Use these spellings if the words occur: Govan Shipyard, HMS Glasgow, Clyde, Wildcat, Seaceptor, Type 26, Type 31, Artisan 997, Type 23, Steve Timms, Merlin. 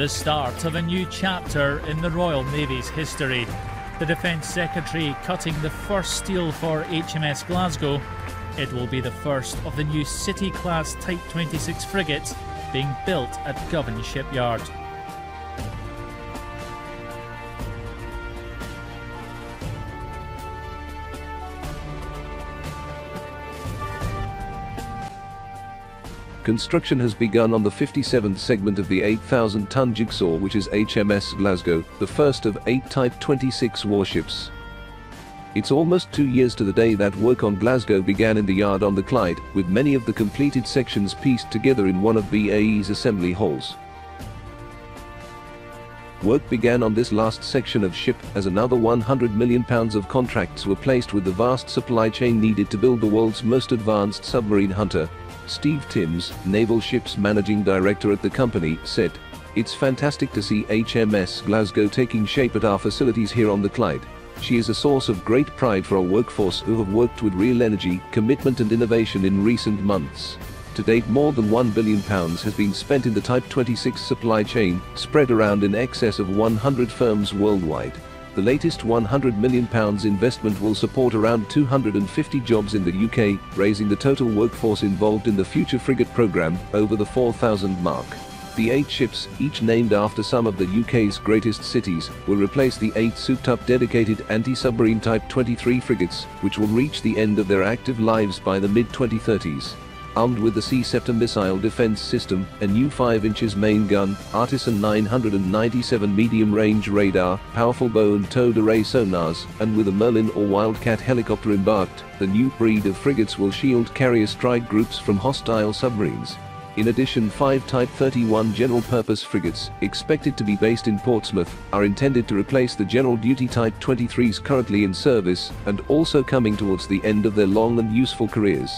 the start of a new chapter in the Royal Navy's history. The Defence Secretary cutting the first steel for HMS Glasgow. It will be the first of the new City-class Type 26 frigates being built at Govan Shipyard. Construction has begun on the 57th segment of the 8,000-ton jigsaw, which is HMS Glasgow, the first of 8 Type 26 warships. It's almost 2 years to the day that work on Glasgow began in the yard on the Clyde, with many of the completed sections pieced together in one of BAE's assembly halls. Work began on this last section of ship as another £100 million of contracts were placed with the vast supply chain needed to build the world's most advanced submarine hunter. Steve Timms, Naval Ships Managing Director at the company, said, "It's fantastic to see HMS Glasgow taking shape at our facilities here on the Clyde. She is a source of great pride for our workforce who have worked with real energy, commitment and innovation in recent months. To date, more than £1 billion has been spent in the Type 26 supply chain, spread around in excess of 100 firms worldwide. The latest £100 million investment will support around 250 jobs in the UK, raising the total workforce involved in the future frigate programme over the 4,000 mark. The 8 ships, each named after some of the UK's greatest cities, will replace the 8 souped-up dedicated anti-submarine Type 23 frigates, which will reach the end of their active lives by the mid-2030s. Armed with the Seaceptor missile defense system, a new 5 inches main gun, Artisan 997 medium-range radar, powerful bow and towed array sonars, and with a Merlin or Wildcat helicopter embarked, the new breed of frigates will shield carrier strike groups from hostile submarines. In addition, 5 Type 31 general-purpose frigates, expected to be based in Portsmouth, are intended to replace the general-duty Type 23s currently in service and also coming towards the end of their long and useful careers.